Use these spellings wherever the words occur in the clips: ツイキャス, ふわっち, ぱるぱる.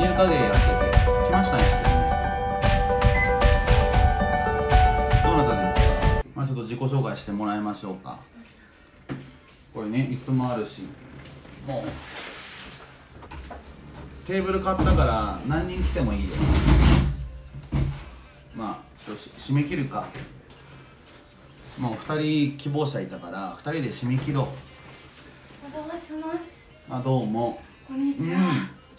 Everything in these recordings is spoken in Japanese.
入荷でやってて来ましたね。どなたですか。まあちょっと自己紹介してもらいましょうか。これね、椅子もあるし、もうテーブル買ったから何人来てもいいです。まあちょっと締め切るか。もう2人希望者いたから2人で締め切ろう。お邪魔します。あ、どうも。こんにちは。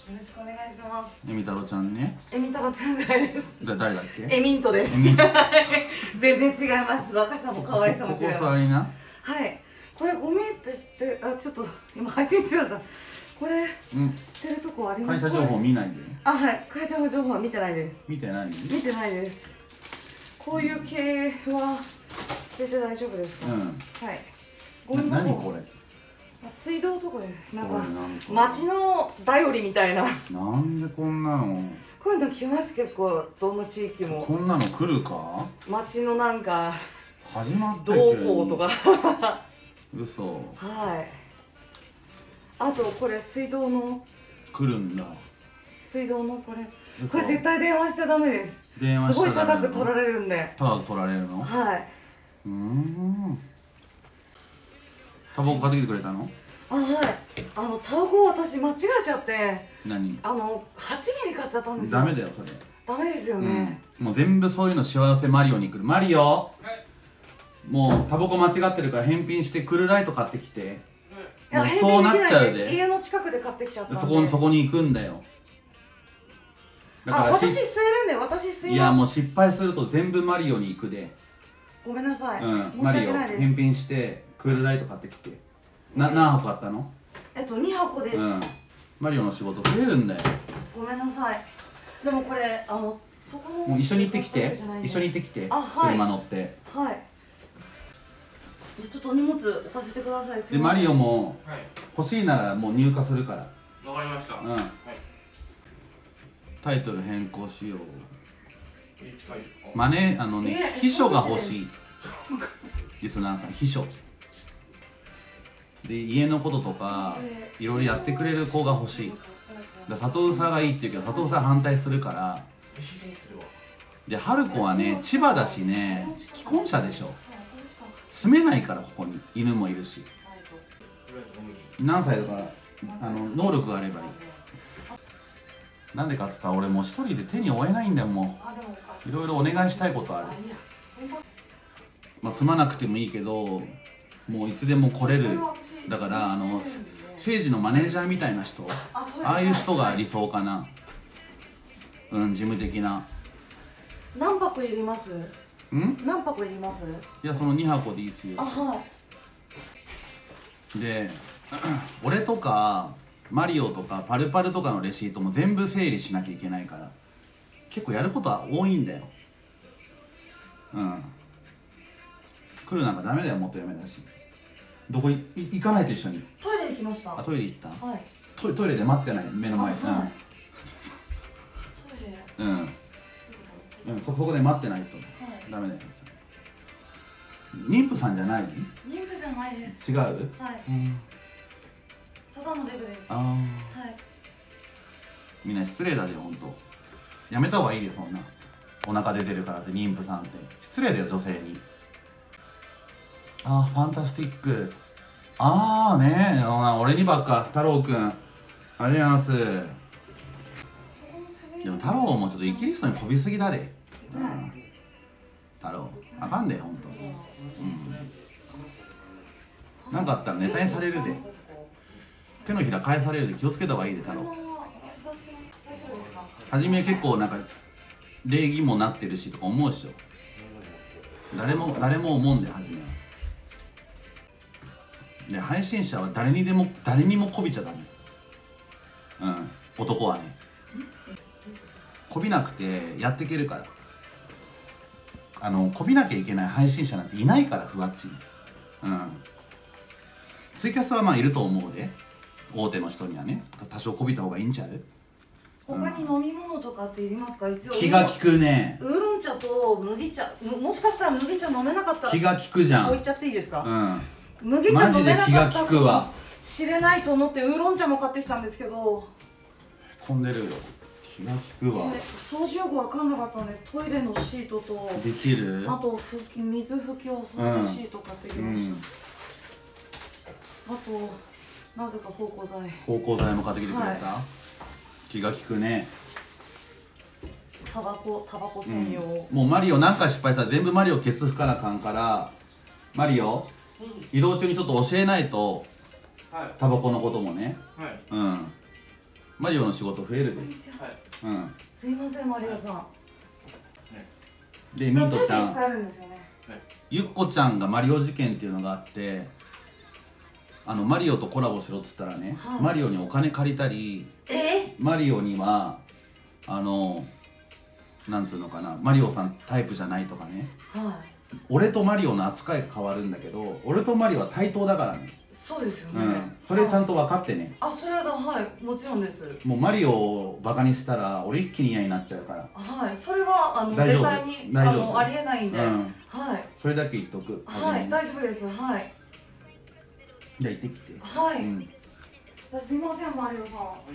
よろしくお願いします。えみたろちゃんね。えみたろちゃんです。誰だっけ？えみんとです。全然違います。若さも可愛さも違います。ここ座りな。はい。これごめんって知って、あ、ちょっと今配信中だった。これ捨てるとこありますか？会社情報見ないで。あ、はい。会社情報は見てないです。見てない？見てないです。こういう系は捨てて大丈夫ですか？うん。はい。ゴミ箱。何これ？水道とかでなんか町の頼りみたいな。なんでこんなの。こういうの来ます。結構どの地域もこんなの来るか。町のなんか始まったどうこうとか。嘘。はい。あとこれ水道の来るんだ。水道のこれ。これ絶対電話しちゃダメです。電話しちゃダメ。すごい高く取られるんで。高く取られるの？はい。タバコ買ってきてくれたの？あ、はい。タバコ私間違えちゃって。何？8ミリ買っちゃったんですよ。ダメだよそれ。ダメですよね。もう全部そういうの幸せマリオに来る。マリオ。はい。もうタバコ間違ってるから返品してクルーライト買ってきて。もうそうなっちゃうで。家の近くで買ってきちゃった。そこに行くんだよ。だから私吸えるんで私吸います。いやもう失敗すると全部マリオに行くで。ごめんなさい。マリオ返品して。クールライト買ってきて。何箱買ったの？2箱です。マリオの仕事増えるんだよ。ごめんなさい。でもこれそこも一緒に行ってきて。一緒に行ってきて。車乗って。はい。ちょっと荷物置かせてください。でマリオも欲しいならもう入荷するから。わかりました。うん。はい。タイトル変更しよう。マネ秘書が欲しい。リスナーさん秘書。で家のこととかいろいろやってくれる子が欲しい。だ佐藤さんがいいって言うけど佐藤さん反対するから。で春子はね千葉だしね既婚者でしょ。住めないからここに犬もいるし。何歳だから能力があればいい。なんでかっつったら俺もう一人で手に負えないんだよ。もういろいろお願いしたいことある。まあ住まなくてもいいけどもういつでも来れる。だから政治のマネージャーみたいな人、ああいう人が理想かな。事務的な。何箱いります？何箱いります？いやその2箱でいいっすよ。あ、はい。で俺とかマリオとかパルパルとかのレシートも全部整理しなきゃいけないから結構やることは多いんだよ。来るなんかダメだよ。もっとやめだし。どこ行かないと一緒に。トイレ行きました。あ、トイレ行った。はい。トイレで待ってない目の前。トイレ。そこで待ってないとダメだよ。妊婦さんじゃない？妊婦じゃないです。違う？はい。ただのデブです。ああ。はい。みんな失礼だよ本当。やめた方がいいよそんな。お腹出てるからって妊婦さんって失礼だよ女性に。ああファンタスティック。ああねえ俺にばっか。太郎くんありがとうございます。でも太郎もちょっとイギリスに飛びすぎだれ。太郎あかんでほんと。なんかあったらネタにされるで。手のひら返されるで気をつけた方がいいで。太郎初め結構なんか礼儀もなってるしとか思うっしょ。誰も思うんで初めは。で配信者は誰にもこびちゃダメ。男はねこびなくてやっていけるから。こびなきゃいけない配信者なんていないからふわっちに。ツイキャスはまあいると思うで大手の人にはね多少こびた方がいいんちゃう。他に飲み物とかっていりますか？一応気が利くね。ウーロン茶と麦茶。もしかしたら麦茶飲めなかったら気が利くじゃん。置いちゃっていいですか？麦茶飲めなかったかもしれないと思ってウーロン茶も買ってきたんですけど。混んでるよ。気が利くわ。掃除用具分かんなかったんで、トイレのシートとできる、あと拭き水拭きお掃除シート買ってきました。あとなぜか芳香剤も買ってきてくれた、はい、気が利くね。タバコ専用、うん、もうマリオなんか失敗したら全部マリオケツ拭かなあかんから、マリオ、うん、移動中にちょっと教えないと、はい、タバコのこともね、はい、うん、マリオの仕事増えるで。すいませんマリオさん。でミントちゃん、ゆっこちゃんがマリオ事件っていうのがあって、マリオとコラボしろっつったらね、マリオにお金借りたり、マリオにはなんつうのかな、マリオさんタイプじゃないとかね。俺とマリオの扱いが変わるんだけど、俺とマリオは対等だからね。そうですよね、うん、それちゃんと分かってね。あ、それははい、もちろんです。もうマリオをバカにしたら俺一気に嫌になっちゃうから、はい、それは絶対にありえないんで、うん、はい、それだけ言っとく。はい、大丈夫です。はい、じゃあ行ってきて。はい、うん、すいませんマリオさん、お願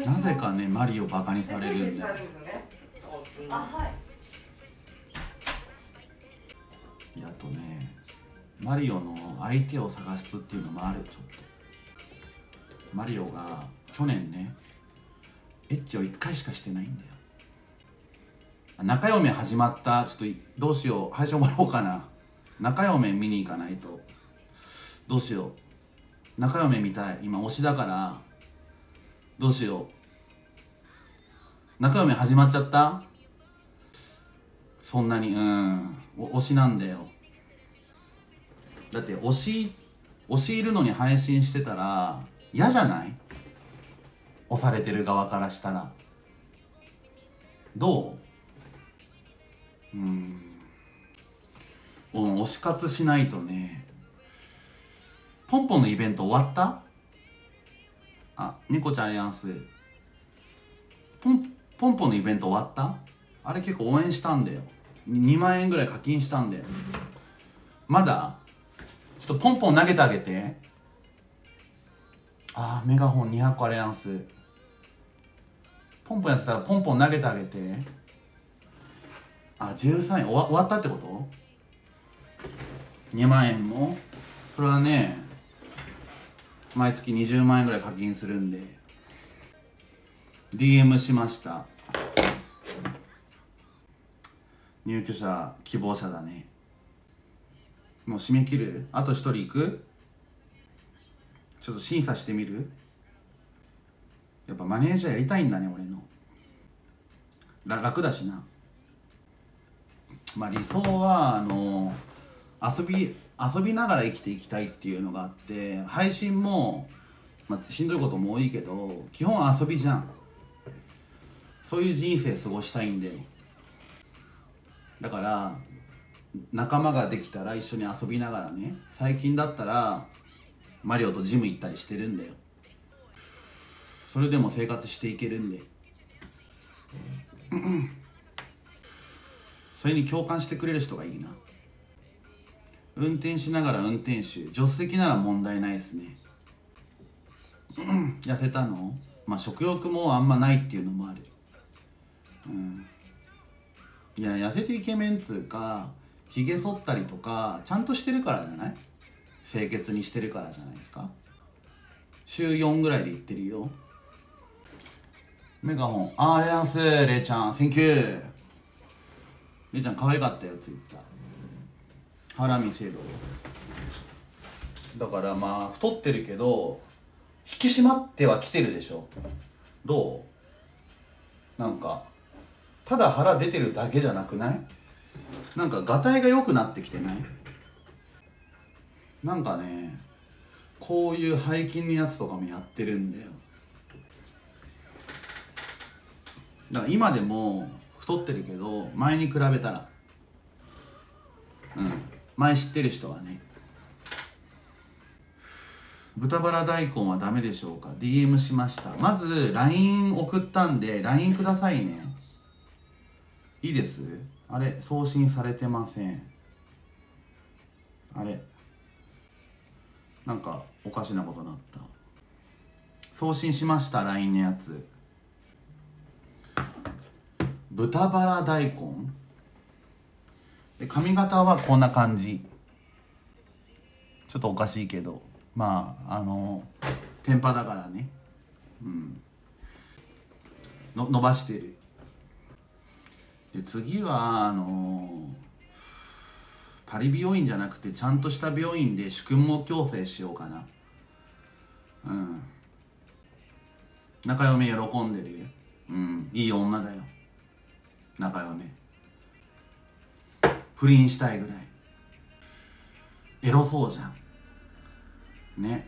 いします。なぜかね、マリオバカにされるんだよ。あ、はい。あとね、マリオの相手を探すっていうのもある。ちょっとマリオが去年ね、エッチを1回しかしてないんだよ。中嫁始まった。ちょっとどうしよう、配信もらおうかな。中嫁見に行かないと。どうしよう、中嫁見たい。今推しだから、どうしよう。中嫁始まっちゃった。そんなに、うん、推しなんだよ。だって推しいるのに配信してたら嫌じゃない？押されてる側からしたら。どう？推し活しないとね。ポンポンのイベント終わった？あ、猫ちゃんありやんす。ポンポンのイベント終わった？あれ結構応援したんだよ。2万円ぐらい課金したんだよ。まだ？ちょっとポンポン投げてあげて。ああ、メガホン200個あれやんす。ポンポンやってたらポンポン投げてあげて。あ、13位終わったってこと？ 2 万円もそれはね、毎月20万円ぐらい課金するんで。 DM しました。入居者希望者だね。もう締め切る？あと1人行く？ちょっと審査してみる？やっぱマネージャーやりたいんだね、俺の。楽だしな。まあ理想は遊びながら生きていきたいっていうのがあって、配信も、まあ、しんどいことも多いけど基本遊びじゃん。そういう人生過ごしたいんだよ。だから仲間ができたら一緒に遊びながらね。最近だったらマリオとジム行ったりしてるんだよ。それでも生活していけるんでそれに共感してくれる人がいいな。運転しながら運転手、助手席なら問題ないですね痩せたの？まあ食欲もあんまないっていうのもある。うん、いや痩せてイケメンつうか、ひげ剃ったりとかちゃんとしてるからじゃない？清潔にしてるからじゃないですか。週4ぐらいで行ってるよ。メガホンあれやんす。れいちゃんセンキュー。れいちゃん可愛かったよ。ツイッター腹見せろ。だからまあ太ってるけど引き締まってはきてるでしょ。どう？なんかただ腹出てるだけじゃなくない？なんかガタイが良くなってきてない？なんかね、こういう背筋のやつとかもやってるんだよ。だから今でも太ってるけど前に比べたら、うん、前知ってる人はね。豚バラ大根はダメでしょうか？ DM しました。まず LINE 送ったんで LINE くださいね。いいです？あれ送信されてません。あれなんかおかしなことになった。送信しました LINE のやつ。豚バラ大根で、髪型はこんな感じ、ちょっとおかしいけど、まあテンパだからね、うん、の伸ばしてる。で次はパリ病院じゃなくてちゃんとした病院で宿毛矯正しようかな。うん、中嫁喜んでるよ。うん、いい女だよ中嫁。不倫したいぐらいエロそうじゃんね。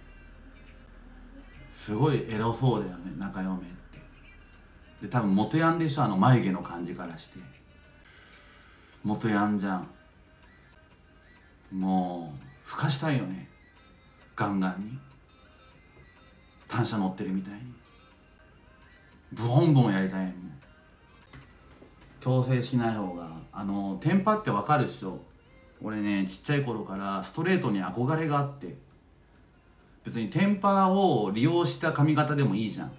すごいエロそうだよね中嫁って。で多分モテヤンでしょ、眉毛の感じからしてモテヤンじゃん。もうふかしたいよね、ガンガンに単車乗ってるみたいにブオンブオンやりたいもん。強制しない方がテンパってわかるっしょ。俺ねちっちゃい頃からストレートに憧れがあって、別にテンパを利用した髪型でもいいじゃん。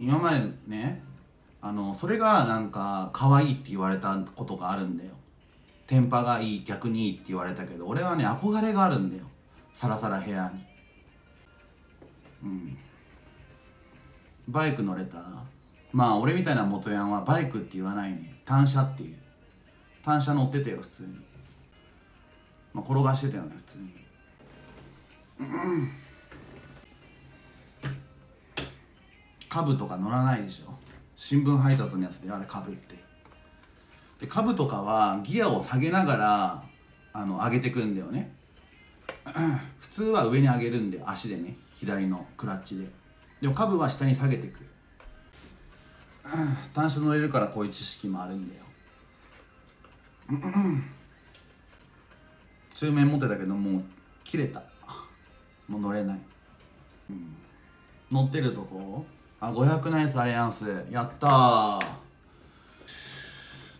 今までねそれがなんか可愛いって言われたことがあるんだよ。テンパがいい、逆にいいって言われたけど、俺はね憧れがあるんだよサラサラヘアに。うん、バイク乗れた？まあ俺みたいな元ヤンはバイクって言わないね、単車っていう。単車乗ってたよ普通に、まあ、転がしてたよね普通に、うん、株とか乗らないでしょ新聞配達のやつで、あれ株って。で株とかはギアを下げながら上げてくんだよね普通は上に上げるんで足でね、左のクラッチで。でも株は下に下げてくる単車乗れるからこういう知識もあるんだよ中面持ってたけどもう切れた、もう乗れない、うん、乗ってるとこ500ナイスアリアンスやったー。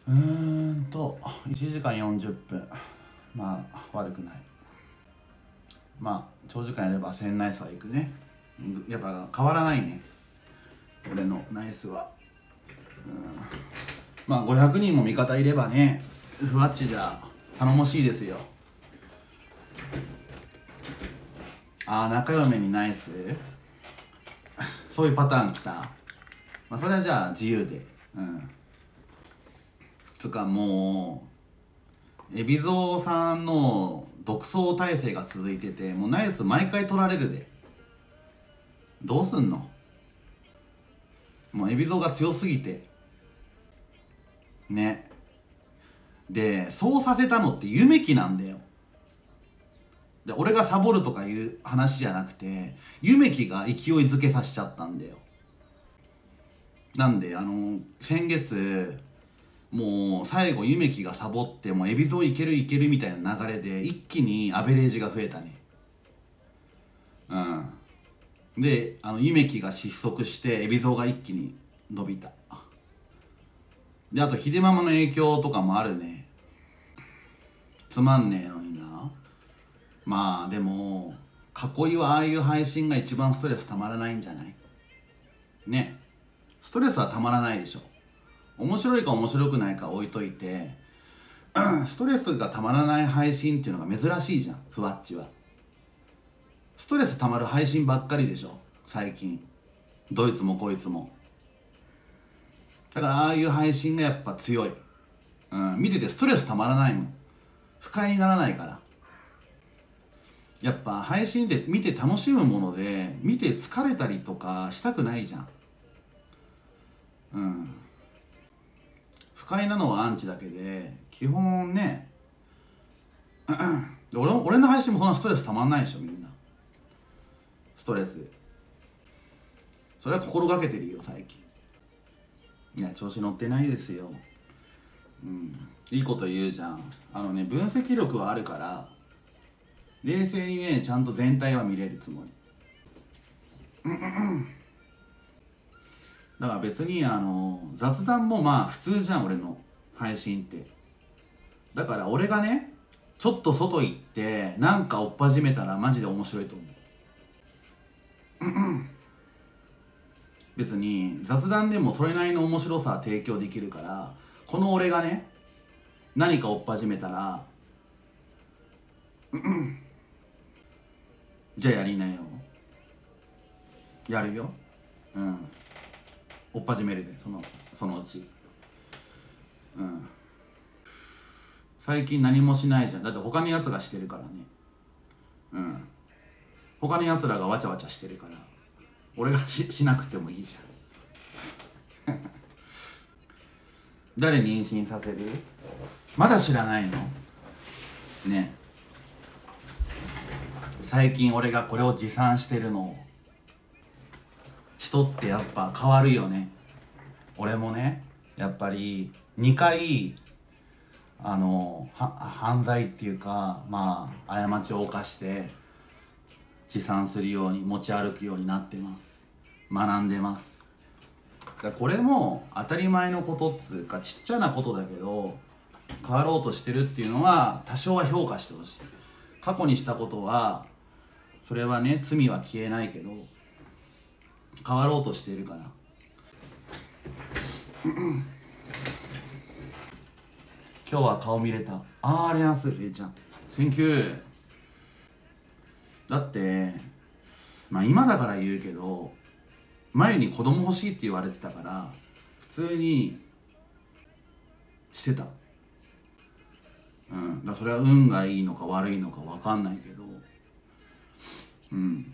1時間40分、まあ悪くない。まあ長時間やれば1000ナイスはいくね。やっぱ変わらないね俺のナイスは、うん、まあ500人も味方いればねふわっちじゃ頼もしいですよ。ああ中嫁にナイスそういうパターンきた。まあそれはじゃあ自由で、うんつかもう海老蔵さんの独走体制が続いてて、もうナイス毎回取られるでどうすんの。もう海老蔵が強すぎてね。でそうさせたのって夢希なんだよ。で俺がサボるとかいう話じゃなくて夢希が勢いづけさせちゃったんだよ。なんで先月もう最後夢希がサボって、もう海老蔵いけるいけるみたいな流れで一気にアベレージが増えたね。うんで夢希が失速して海老蔵が一気に伸びた。であと秀ママの影響とかもあるね。つまんねえのにな。まあでも囲いはああいう配信が一番ストレスたまらないんじゃないね。ストレスはたまらないでしょ。面白いか面白くないか置いといてストレスがたまらない配信っていうのが珍しいじゃんふわっちは。ストレスたまる配信ばっかりでしょ最近どいつもこいつも。だからああいう配信がやっぱ強い、うん、見ててストレスたまらないもん、不快にならないから。やっぱ配信で見て楽しむもので見て疲れたりとかしたくないじゃん。うん不快なのはアンチだけで基本ね俺の配信もそんなストレスたまんないでしょみんな。ストレスそれは心がけてるよ最近。いや調子乗ってないですよ、うん、いいこと言うじゃん。ね分析力はあるから冷静にねちゃんと全体は見れるつもりだから別に雑談もまあ普通じゃん俺の配信って。だから俺がねちょっと外行ってなんか追っ始めたらマジで面白いと思う別に雑談でもそれなりの面白さは提供できるから、この俺がね何か追っ始めたらじゃあやりなよ、やるよ、うん、追っ始めるで、そのうち、うん、最近何もしないじゃん、だって他のやつがしてるからね、うん、他のやつらがわちゃわちゃしてるから俺が しなくてもいいじゃん誰妊娠させる？まだ知らないの？ねえ、最近俺がこれを持参してるのを、人ってやっぱ変わるよね。俺もねやっぱり2回犯罪っていうか、まあ過ちを犯して持参するように持ち歩くようになってます。学んでます。だこれも当たり前のことっつうか、ちっちゃなことだけど変わろうとしてるっていうのは多少は評価してほしい。過去にしたことはそれはね罪は消えないけど変わろうとしているから今日は顔見れた。ありがとうございます。ちゃんセンキュー。だってまあ今だから言うけど、前に子供欲しいって言われてたから普通にしてた。うん、だそれは運がいいのか悪いのか分かんないけど、うん、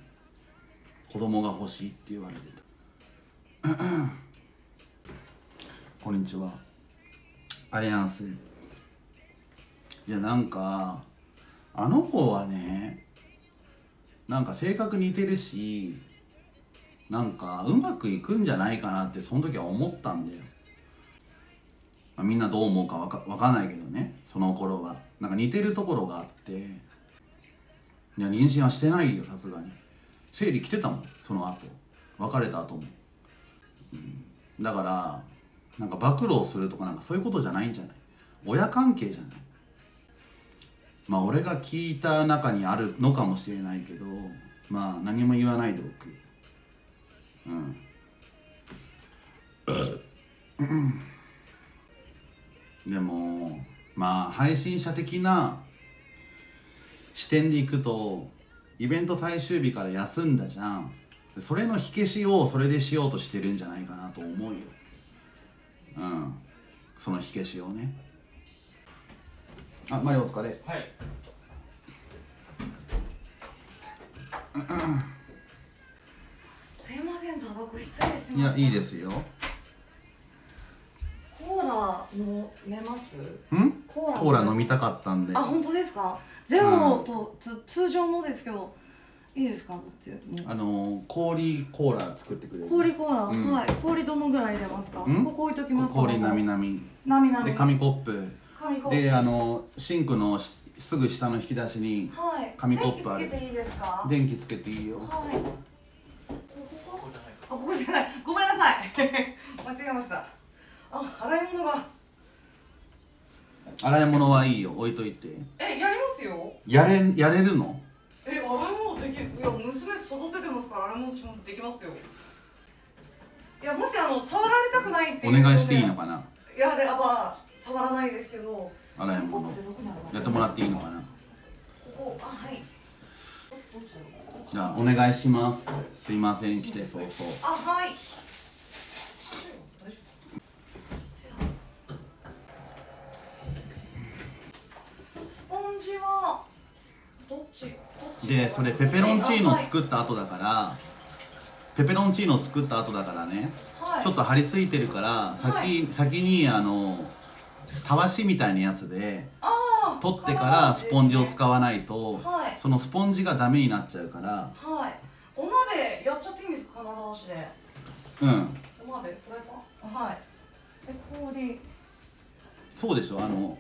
子供が欲しいって言われてたこんにちは、あやんす。いやなんかあの子はねなんか性格似てるし、なんかうまくいくんじゃないかなってその時は思ったんだよ。みんなどう思うかわかんないけどね、その頃はなんか似てるところがあって。いや妊娠はしてないよ、さすがに。生理来てたもん、その後別れた後も、うん、だからなんか暴露をするとかなんかそういうことじゃないんじゃない？親関係じゃない？まあ俺が聞いた中にあるのかもしれないけど、まあ何も言わないでおく。うんでもまあ配信者的な視点でいくと、イベント最終日から休んだじゃん。それの火消しをそれでしようとしてるんじゃないかなと思うよ。うん、その火消しをね。あ、マリオお疲れ。はいすいません、タバコ失礼します。いやいいですよ。コーラ飲めます？ん？コーラ飲みたかったんで。あ、本当ですか？ゼロと、うん、通常のですけど、いいですか？どっち？氷コーラ作ってくれる。氷コーラ、うん、はい。氷どのぐらい入れますか？ここ置いときますか？氷なみなみ。なみなみ。で紙コップ。紙コップ。でシンクのすぐ下の引き出しに紙コップある。電気つけていいですか？電気つけていいよ。はい。ここじゃない。ごめんなさい。間違えました。あ、洗い物が。洗い物はいいよ、置いといて。え、やりますよ。やれるの？え、洗い物できる。いや、娘育ててますから、洗い物しもできますよ。いや、もし触られたくないっていうので。お願いしていいのかな。いや、で、まあ、触らないですけど。洗い物。やってもらっていいのかな。ここ、あ、はい。じゃあ、お願いします。すいません、来て早々。あ、はい。で、それペペロンチーノ作った後だからね、はい、ちょっと張り付いてるから、はい、先にたわしみたいなやつで取ってからスポンジを使わないと、はい、そのスポンジがダメになっちゃうから、はい、お鍋やっちゃっていいんですか？金倒しで。うん、お鍋これか、はい。で、氷そうでしょ、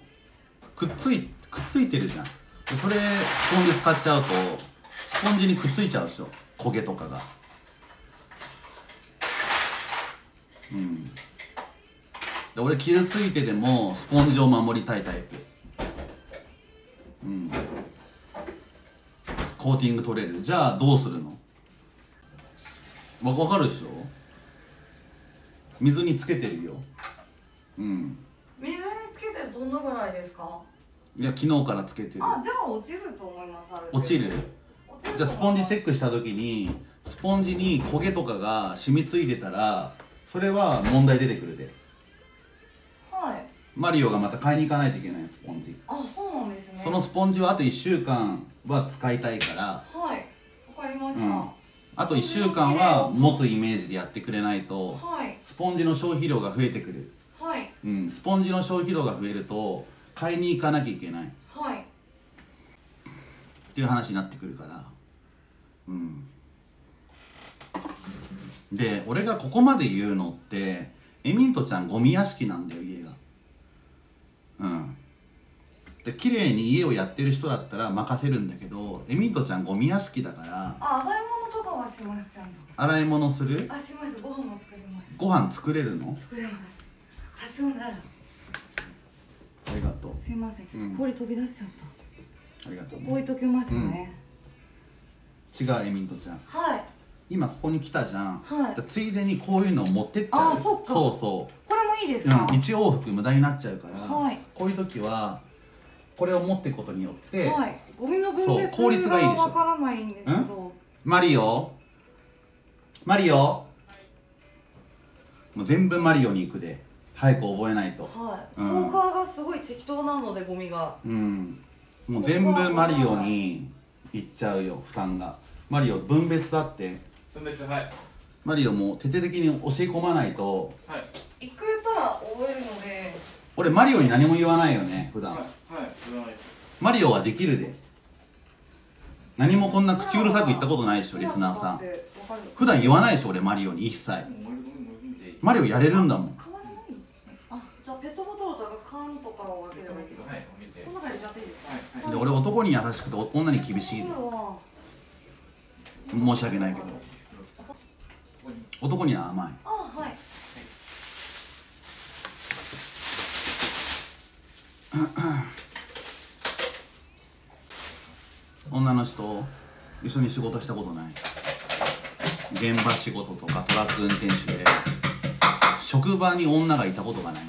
くっついてるじゃん。それスポンジ使っちゃうとスポンジにくっついちゃうでしょ、焦げとかが。うん、で俺傷ついてでもスポンジを守りたいタイプ。うん、コーティング取れる。じゃあどうするの？わかるでしょ。水につけてるよ。うん。水につけてどのぐらいですか？いや、昨日からつけてる。あ、じゃあ落ちると思います。落ちる。じゃあスポンジチェックした時にスポンジに焦げとかが染みついてたら、それは問題出てくるで。はい。マリオがまた買いに行かないといけないスポンジ。あ、そうなんですね。そのスポンジはあと1週間は使いたいから。はい。わかりました。うん、あと1週間は持つイメージでやってくれないと、はい、スポンジの消費量が増えてくる。はい。うん、スポンジの消費量が増えると買いに行かなきゃいけない。はい。っていう話になってくるから。うん。で、俺がここまで言うのって、エミントちゃんゴミ屋敷なんだよ家が。うん。で綺麗に家をやってる人だったら任せるんだけど、エミントちゃんゴミ屋敷だから。あ、洗い物とかはしますちゃんと。洗い物する？あ、します。ご飯も作ります。ご飯作れるの？作れます。多少なら。ありがとう。すいません。ちょっと氷飛び出しちゃった。ありがとう、ね。置いときますね。うん、違うエミントちゃん。はい。今ここに来たじゃん。はい。ついでにこういうのを持ってっちゃう。あ、そっか。そうそう。これもいいですか？うん。一往復無駄になっちゃうから。はい。こういう時は。これを持っていくことによって、はい、ゴミの分別がわからないんですけど、マリオ、はい、もう全部マリオに行くで早く覚えないと、はい、うん、消化がすごい適当なのでゴミが、うん、もう全部マリオに行っちゃうよ負担が。マリオ分別だって。分別、はい。マリオも徹底的に教え込まないと、はい、行くたら覚えるので。俺マリオに何も言わないよね普段。はいはい、言わない。マリオはできるで。何もこんな口うるさく言ったことないでしょリスナーさん。普段言わないでしょ俺マリオに一切。マリオやれるんだもん。あ、じゃあペットボトルとか缶とかを開ければいいけど、はい、この中でじゃっていいですか。で、俺男に優しくて女に厳しいで。申し訳ないけど男には甘い。あ、はい。女の人一緒に仕事したことない。現場仕事とかトラック運転手で職場に女がいたことがない。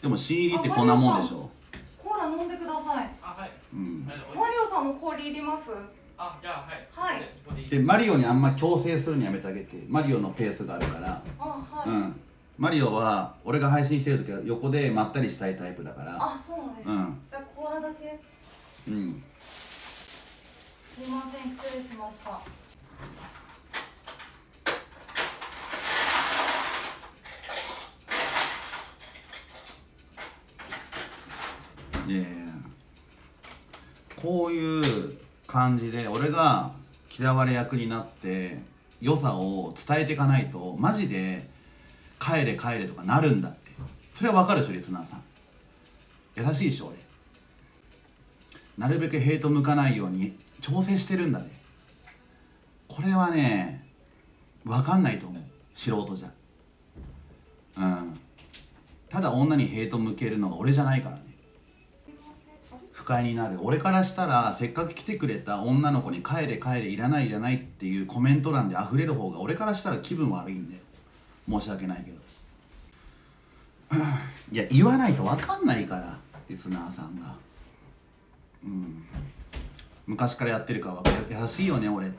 でも CD ってこんなもんでしょ。コーラ飲んでください。あ、はい、うん、マリオさんも氷いります？あ、じゃあ、はい、はい。でマリオにあんま強制するのやめてあげて。マリオのペースがあるから。あ、はい、うん。マリオは俺が配信してるときは横でまったりしたいタイプだから。あ、そうなんですか、うん、じゃあコーラだけ。うん、すいません、失礼しました。で、こういう感じで俺が嫌われ役になって良さを伝えていかないとマジで帰れ帰れとかなるんだって。それはわかるでしょリスナーさん。優しいでしょ俺。なるべくヘイト向かないように調整してるんだね。これはねわかんないと思う素人じゃ。うん。ただ女にヘイト向けるのが俺じゃないからね。不快になる。俺からしたらせっかく来てくれた女の子に帰れ帰れいらないいらないっていうコメント欄で溢れる方が俺からしたら気分悪いんだよ。申し訳ないけど、いや言わないと分かんないからリスナーさんが。うん、昔からやってるから優しいよね俺って。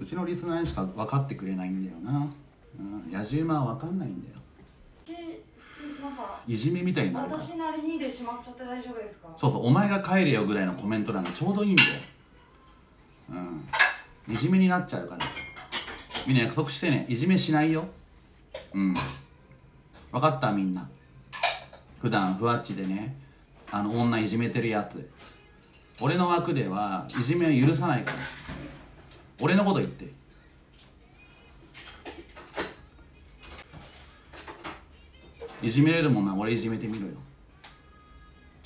うちのリスナーにしか分かってくれないんだよな、うん、やじ馬は分かんないんだよ。いじめみたいになるから。私なりにでしまっちゃって大丈夫ですか？そうそう、お前が帰れよぐらいのコメント欄がちょうどいいんだよ。うん、いじめになっちゃうから。みんな約束してね、いじめしないよ。うん。分かったみんな。普段ふわっちでね、あの女いじめてるやつ。俺の枠ではいじめは許さないから。俺のこと言って。いじめれるもんな、俺いじめてみろよ。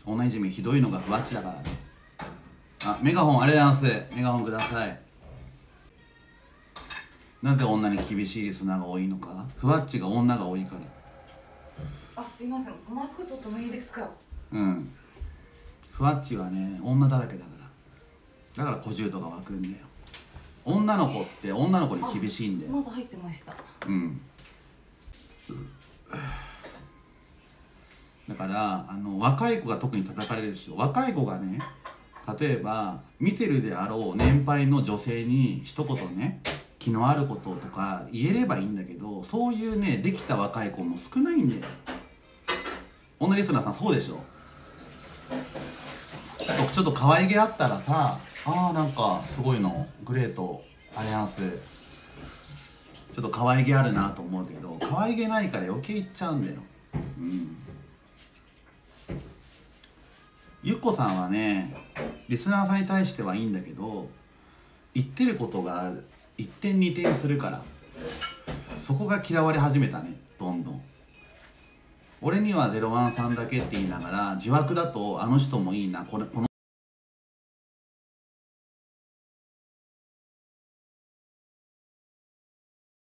女いじめひどいのがふわっちだからね。あ、メガホンありがとうございます。メガホンください。なぜ女に厳しいリスナーが多いのか。ふわっちが女が多いから。あ、すいません、マスク取ってもいいですか？うん、ふわっちはね女だらけだから。だから小獣とか湧くんだよ。女の子って女の子に厳しいんで。まだ入ってました。うん。だから若い子が特に叩かれるでしょ。若い子がね、例えば見てるであろう年配の女性に一言ね、気のあることとか言えればいいんだけど、そういうねできた若い子も少ないんだよ。女リスナーさんそうでしょ。ちょっと可愛げあったらさあ、なんかすごいのグレートアリアンスちょっと可愛げあるなと思うけど、可愛げないから余計いっちゃうんだよ。うん、ゆっこさんはねリスナーさんに対してはいいんだけど、言ってることが一転二転するから、そこが嫌われ始めたね。どんどん俺には01さんだけって言いながら、自枠だとあの人もいいな、この